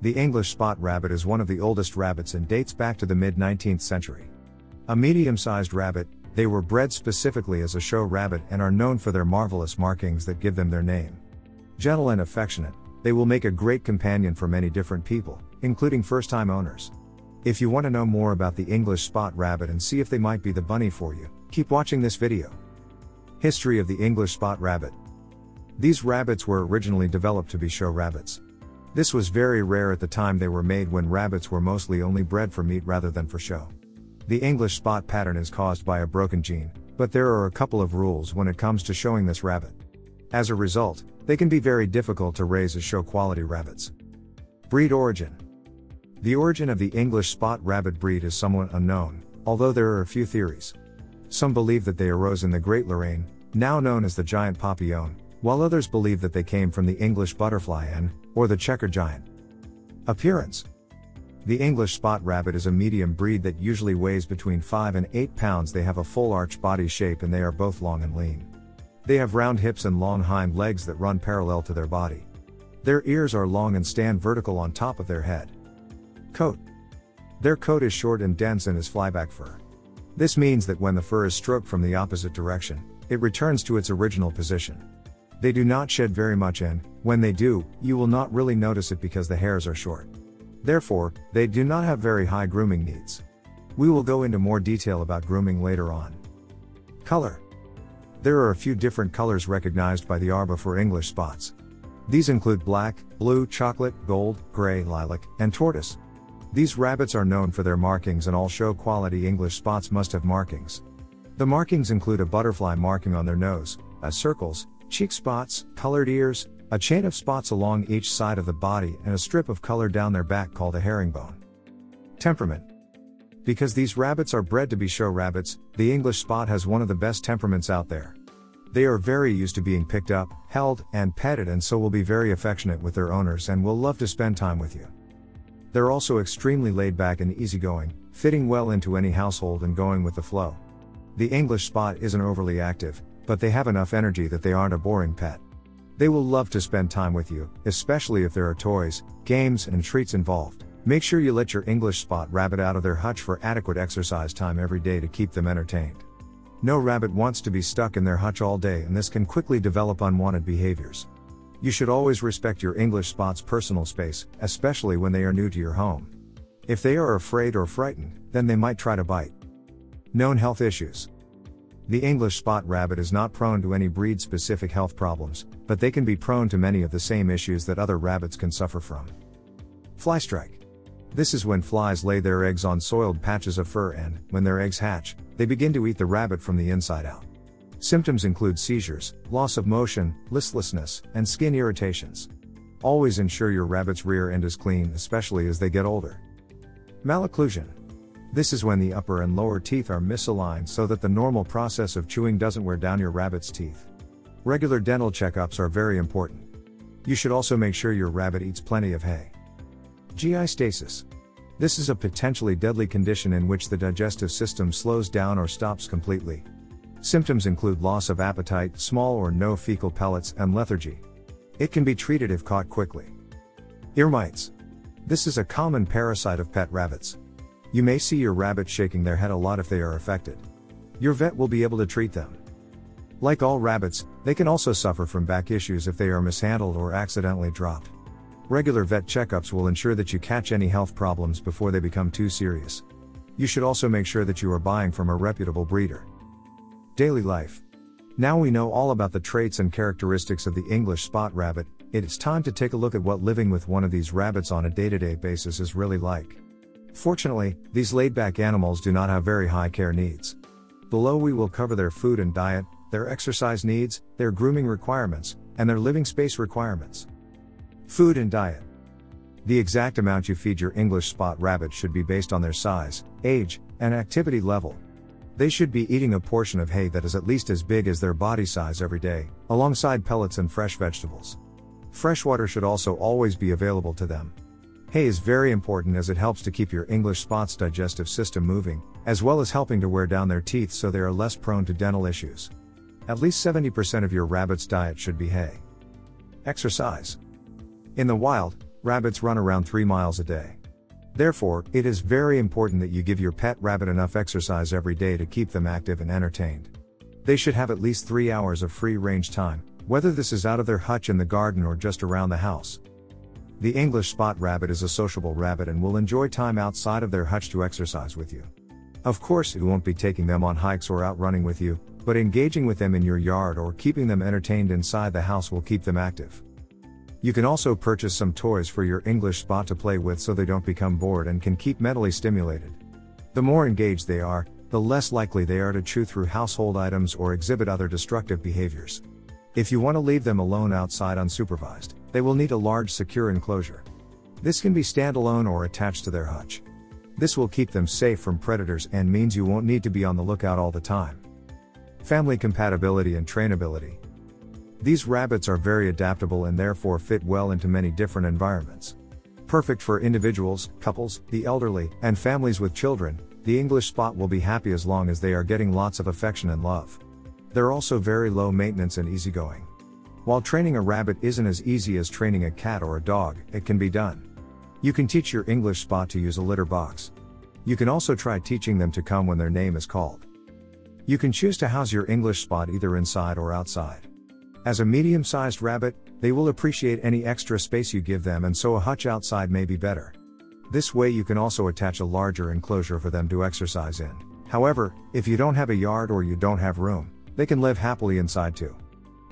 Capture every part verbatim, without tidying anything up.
The English spot rabbit is one of the oldest rabbits and dates back to the mid nineteenth century. A medium-sized rabbit, they were bred specifically as a show rabbit and are known for their marvelous markings that give them their name. Gentle and affectionate, they will make a great companion for many different people, including first-time owners. If you want to know more about the English spot rabbit and see if they might be the bunny for you, keep watching this video. History of the English spot rabbit. These rabbits were originally developed to be show rabbits. This was very rare at the time they were made, when rabbits were mostly only bred for meat rather than for show. The English spot pattern is caused by a broken gene, but there are a couple of rules when it comes to showing this rabbit. As a result, they can be very difficult to raise as show quality rabbits. Breed origin. The origin of the English spot rabbit breed is somewhat unknown, although there are a few theories. Some believe that they arose in the Great Lorraine, now known as the Giant Papillon, while others believe that they came from the English butterfly and, or the checkered giant. Appearance. The English spot rabbit is a medium breed that usually weighs between five and eight pounds. They have a full arch body shape and they are both long and lean. They have round hips and long hind legs that run parallel to their body. Their ears are long and stand vertical on top of their head. Coat. Their coat is short and dense and is flyback fur. This means that when the fur is stroked from the opposite direction, it returns to its original position. They do not shed very much and, when they do, you will not really notice it because the hairs are short. Therefore, they do not have very high grooming needs. We will go into more detail about grooming later on. Color. There are a few different colors recognized by the ARBA for English spots. These include black, blue, chocolate, gold, gray, lilac, and tortoise. These rabbits are known for their markings, and all show quality English spots must have markings. The markings include a butterfly marking on their nose, a circles, cheek spots, colored ears, a chain of spots along each side of the body, and a strip of color down their back called a herringbone. Temperament. Because these rabbits are bred to be show rabbits, the English spot has one of the best temperaments out there. They are very used to being picked up, held, and petted, and so will be very affectionate with their owners and will love to spend time with you. They're also extremely laid back and easygoing, fitting well into any household and going with the flow. The English spot isn't overly active, but they have enough energy that they aren't a boring pet. They will love to spend time with you, especially if there are toys, games, and treats involved. Make sure you let your English spot rabbit out of their hutch for adequate exercise time every day to keep them entertained. No rabbit wants to be stuck in their hutch all day, and this can quickly develop unwanted behaviors. You should always respect your English spot's personal space, especially when they are new to your home. If they are afraid or frightened, then they might try to bite. Known health issues. The English spot rabbit is not prone to any breed-specific health problems, but they can be prone to many of the same issues that other rabbits can suffer from. Fly strike. This is when flies lay their eggs on soiled patches of fur and, when their eggs hatch, they begin to eat the rabbit from the inside out. Symptoms include seizures, loss of motion, listlessness, and skin irritations. Always ensure your rabbit's rear end is clean, especially as they get older. Malocclusion. This is when the upper and lower teeth are misaligned so that the normal process of chewing doesn't wear down your rabbit's teeth. Regular dental checkups are very important. You should also make sure your rabbit eats plenty of hay. G I stasis. This is a potentially deadly condition in which the digestive system slows down or stops completely. Symptoms include loss of appetite, small or no fecal pellets, and lethargy. It can be treated if caught quickly. Ear mites. This is a common parasite of pet rabbits. You may see your rabbit shaking their head a lot if they are affected. Your vet will be able to treat them. Like all rabbits, they can also suffer from back issues if they are mishandled or accidentally dropped. Regular vet checkups will ensure that you catch any health problems before they become too serious. You should also make sure that you are buying from a reputable breeder. Daily life. Now we know all about the traits and characteristics of the English spot rabbit, it is time to take a look at what living with one of these rabbits on a day-to-day basis is really like. Fortunately, these laid-back animals do not have very high care needs. Below we will cover their food and diet, their exercise needs, their grooming requirements, and their living space requirements. Food and diet. The exact amount you feed your English spot rabbit should be based on their size, age, and activity level. They should be eating a portion of hay that is at least as big as their body size every day, alongside pellets and fresh vegetables. Fresh water should also always be available to them. Hay is very important as it helps to keep your English spot's digestive system moving, as well as helping to wear down their teeth so they are less prone to dental issues. At least seventy percent of your rabbit's diet should be hay. Exercise. In the wild, Rabbits run around three miles a day. Therefore, it is very important that you give your pet rabbit enough exercise every day to keep them active and entertained. They should have at least three hours of free-range time, whether this is out of their hutch in the garden or just around the house. The English Spot Rabbit is a sociable rabbit and will enjoy time outside of their hutch to exercise with you. Of course, you won't be taking them on hikes or out running with you, but engaging with them in your yard or keeping them entertained inside the house will keep them active. You can also purchase some toys for your English Spot to play with so they don't become bored and can keep mentally stimulated. The more engaged they are, the less likely they are to chew through household items or exhibit other destructive behaviors. If you want to leave them alone outside unsupervised, they will need a large secure enclosure. This can be standalone or attached to their hutch. This will keep them safe from predators and means you won't need to be on the lookout all the time. Family compatibility and trainability. These rabbits are very adaptable and therefore fit well into many different environments. Perfect for individuals, couples, the elderly, and families with children, the English Spot will be happy as long as they are getting lots of affection and love. They're also very low maintenance and easygoing. While training a rabbit isn't as easy as training a cat or a dog, it can be done. You can teach your English Spot to use a litter box. You can also try teaching them to come when their name is called. You can choose to house your English Spot either inside or outside. As a medium-sized rabbit, they will appreciate any extra space you give them, and so a hutch outside may be better. This way you can also attach a larger enclosure for them to exercise in. However, if you don't have a yard or you don't have room, they can live happily inside too.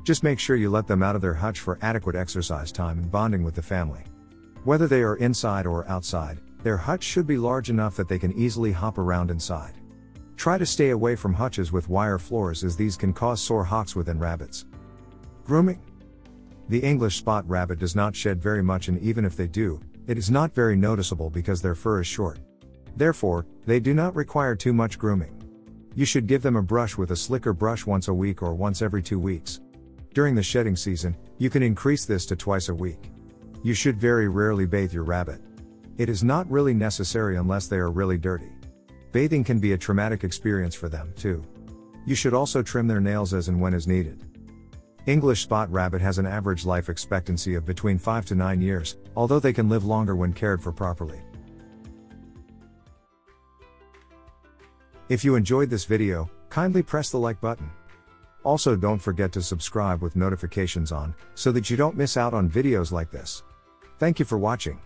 Just make sure you let them out of their hutch for adequate exercise time and bonding with the family. Whether they are inside or outside, their hutch should be large enough that they can easily hop around inside. Try to stay away from hutches with wire floors, as these can cause sore hocks within rabbits. Grooming. The English Spot Rabbit does not shed very much, and even if they do, it is not very noticeable because their fur is short. Therefore, they do not require too much grooming. You should give them a brush with a slicker brush once a week or once every two weeks. During the shedding season, you can increase this to twice a week. You should very rarely bathe your rabbit. It is not really necessary unless they are really dirty. Bathing can be a traumatic experience for them, too. You should also trim their nails as and when is needed. English Spot Rabbit has an average life expectancy of between five to nine years, although they can live longer when cared for properly. If you enjoyed this video, kindly press the like button. Also, don't forget to subscribe with notifications on, so that you don't miss out on videos like this. Thank you for watching.